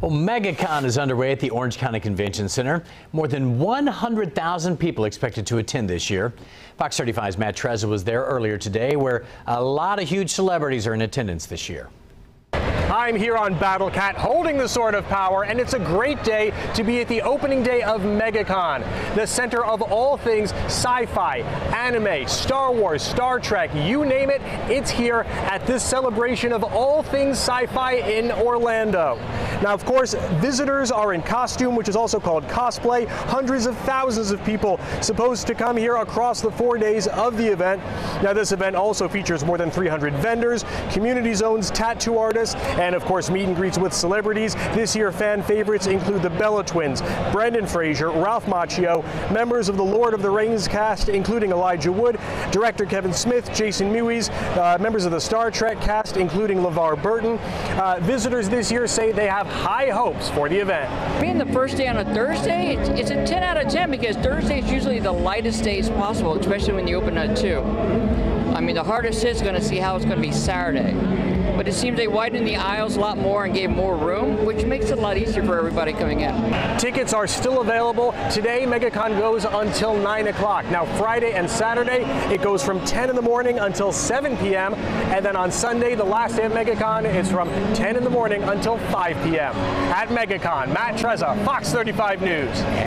Well, MegaCon is underway at the Orange County Convention Center. More than 100,000 people expected to attend this year. Fox 35's Matt Trezza was there earlier today, where a lot of huge celebrities are in attendance this year. I'm here on Battlecat holding the Sword of Power, and it's a great day to be at the opening day of MegaCon, the center of all things sci-fi, anime, Star Wars, Star Trek, you name it, it's here at this celebration of all things sci-fi in Orlando. Now, of course, visitors are in costume, which is also called cosplay. Hundreds of thousands of people supposed to come here across the 4 days of the event. Now, this event also features more than 300 vendors, community zones, tattoo artists, and of course, meet and greets with celebrities. This year, fan favorites include the Bella Twins, Brandon Fraser, Ralph Macchio, members of the Lord of the Rings cast, including Elijah Wood, director Kevin Smith, Jason Mewies, members of the Star Trek cast, including LeVar Burton. Visitors this year say they have high hopes for the event. Being the first day on a Thursday, it's a 10 out of 10 because Thursday is usually the lightest days possible, especially when you open at 2. I mean, the hardest hit's going to see how it's going to be Saturday. But it seems they widened the aisles a lot more and gave more room, which makes it a lot easier for everybody coming in. Tickets are still available. Today, MegaCon goes until 9 o'clock. Now, Friday and Saturday, it goes from 10 in the morning until 7 p.m. And then on Sunday, the last day of MegaCon, it's from 10 in the morning until 5 p.m. At MegaCon, Matt Trezza, Fox 35 News.